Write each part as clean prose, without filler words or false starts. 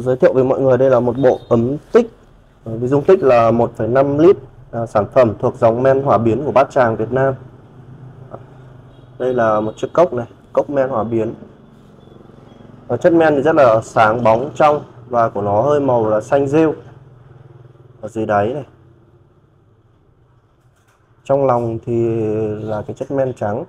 Giới thiệu với mọi người, đây là một bộ ấm tích với dung tích là 1,5 lít, sản phẩm thuộc dòng men hỏa biến của Bát Tràng Việt Nam. Đây là một chiếc cốc này, cốc men hỏa biến. Chất men thì rất là sáng bóng trong và của nó hơi màu là xanh rêu ở dưới đáy này. Trong lòng thì là cái chất men trắng.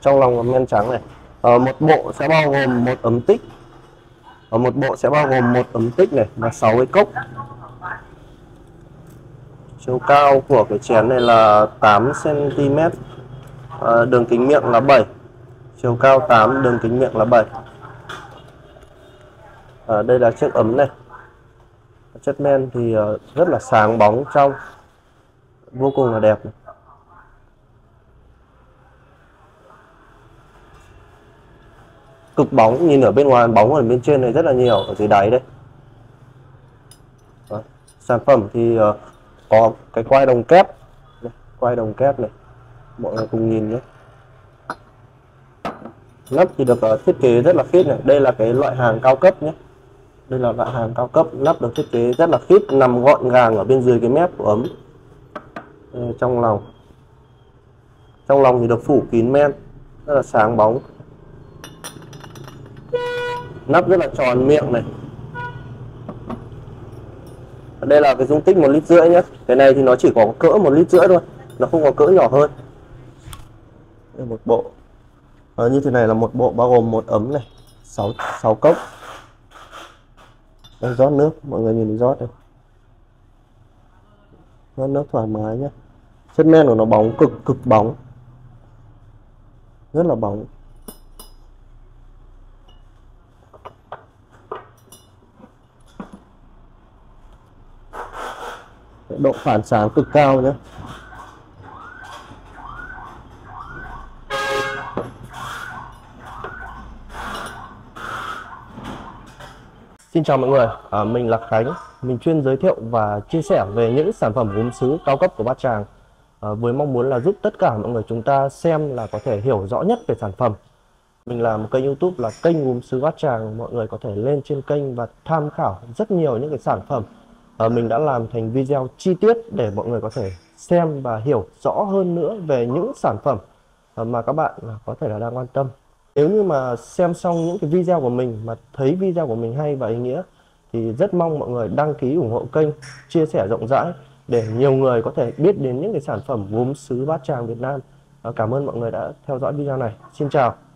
Trong lòng là men trắng này. Một bộ sẽ bao gồm một ấm tích. Một bộ sẽ bao gồm một ấm tích này và 6 cái cốc. Chiều cao của cái chén này là 8 cm, đường kính miệng là 7. Chiều cao 8, đường kính miệng là 7. Đây là chiếc ấm này. Chất men thì rất là sáng bóng trong, vô cùng là đẹp này. Cực bóng, nhìn ở bên ngoài bóng ở bên trên này rất là nhiều, ở dưới đáy đây. Đó. Sản phẩm thì có cái quai đồng kép đây, quai đồng kép này, mọi người cùng nhìn nhé. Nắp thì được thiết kế rất là khít này. Đây là cái loại hàng cao cấp nhé. Đây là loại hàng cao cấp, nắp được thiết kế rất là khít, nằm gọn gàng ở bên dưới cái mép của ấm. Trong lòng, trong lòng thì được phủ kín men, rất là sáng bóng. Nắp rất là tròn miệng này. Đây là cái dung tích 1,5 lít nhé. Cái này thì nó chỉ có cỡ 1,5 lít thôi, nó không có cỡ nhỏ hơn. Đây một bộ. Như thế này là một bộ bao gồm một ấm này, 6 cốc. Đang rót nước, mọi người nhìn rót đây. Rót nước thoải mái nhé. Chất men của nó bóng, cực bóng. Rất là bóng. Độ phản sáng cực cao nhé. Xin chào mọi người, mình là Khánh. Mình chuyên giới thiệu và chia sẻ về những sản phẩm gốm sứ cao cấp của Bát Tràng, với mong muốn là giúp tất cả mọi người chúng ta xem là có thể hiểu rõ nhất về sản phẩm. Mình làm một kênh YouTube là kênh gốm sứ Bát Tràng. Mọi người có thể lên trên kênh và tham khảo rất nhiều những cái sản phẩm mình đã làm thành video chi tiết để mọi người có thể xem và hiểu rõ hơn nữa về những sản phẩm mà các bạn có thể là đang quan tâm. Nếu như mà xem xong những cái video của mình mà thấy video của mình hay và ý nghĩa thì rất mong mọi người đăng ký ủng hộ kênh, chia sẻ rộng rãi để nhiều người có thể biết đến những cái sản phẩm gốm sứ Bát Tràng Việt Nam. Cảm ơn mọi người đã theo dõi video này. Xin chào.